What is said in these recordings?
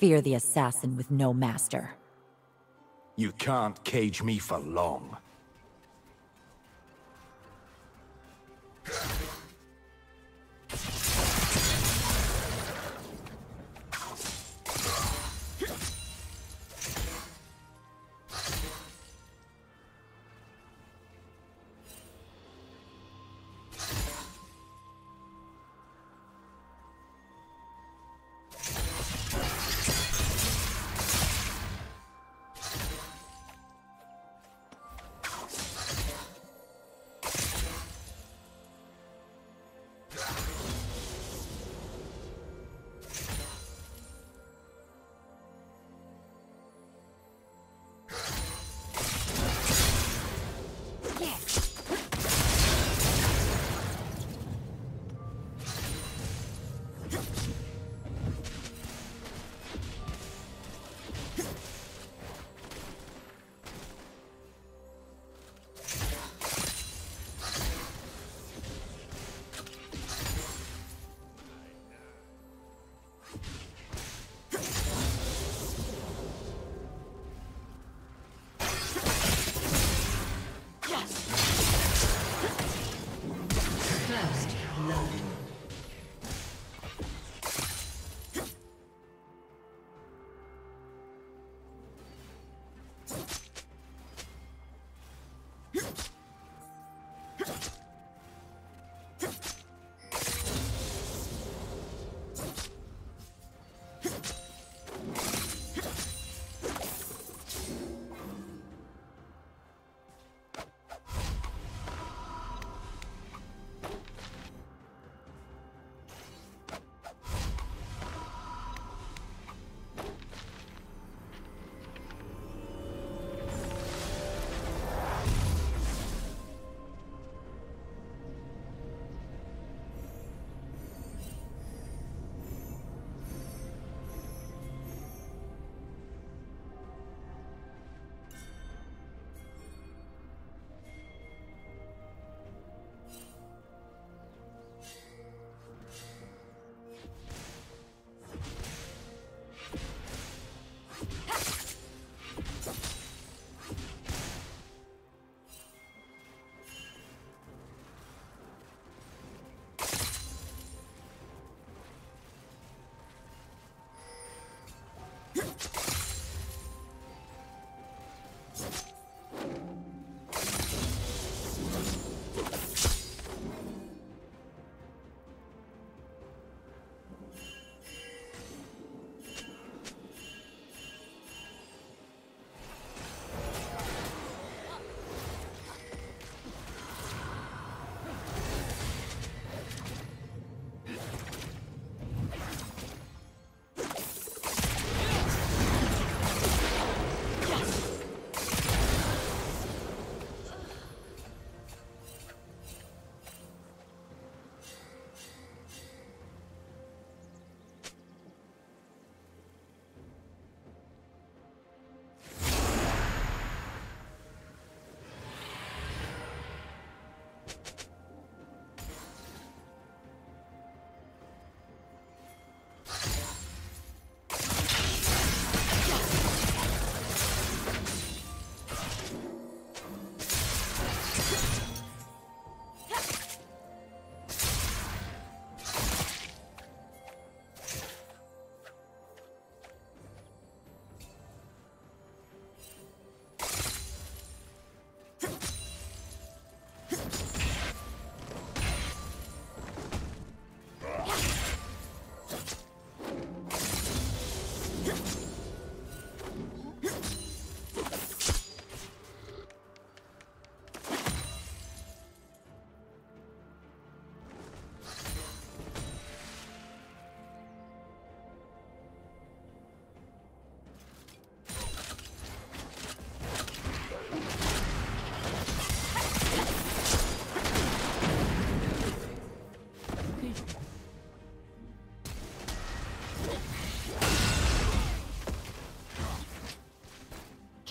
Fear the assassin with no master. You can't cage me for long.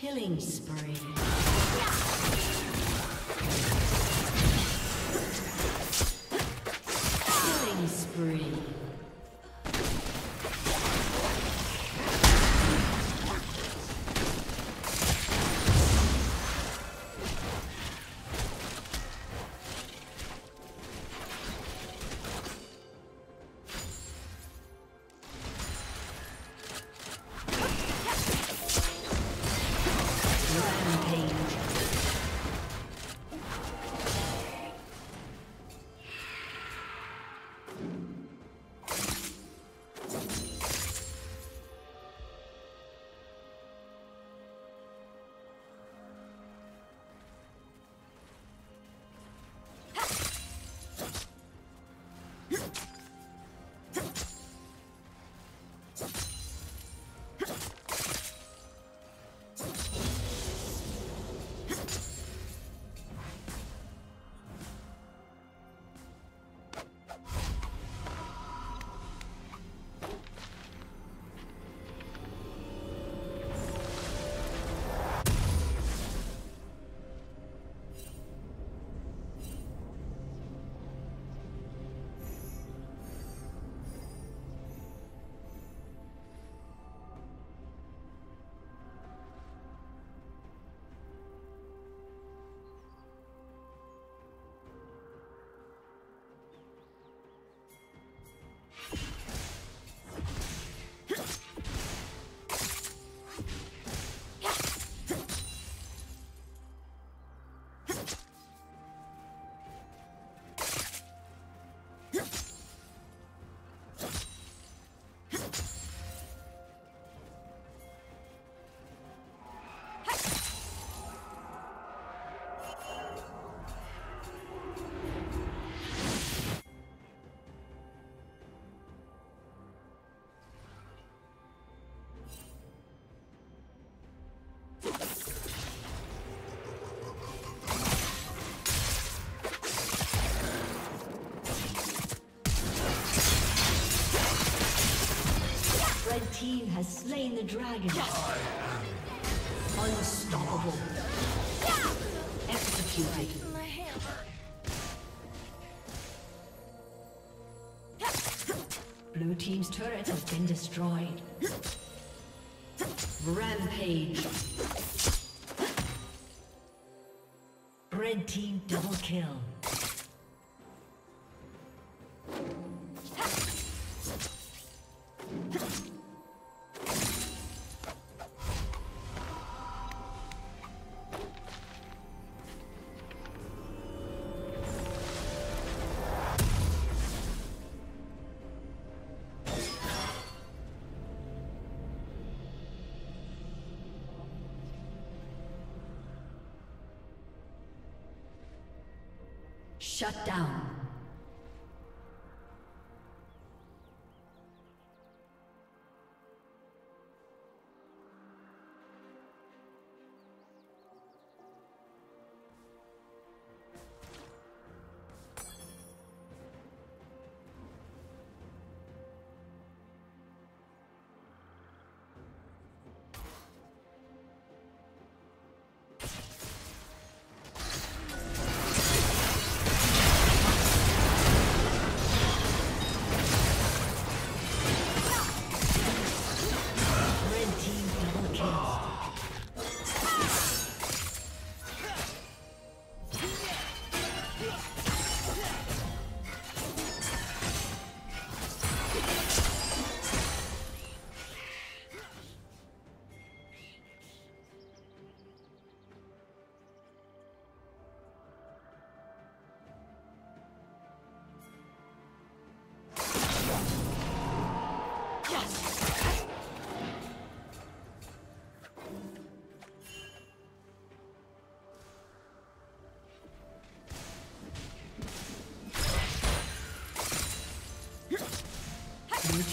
Killing spree. Killing spree. Red team has slain the dragon. I am unstoppable. Executed. Blue team's turret has been destroyed. Rampage. Red team double kill. Shut down. Your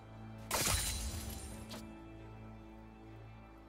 Killing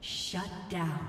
Shut down.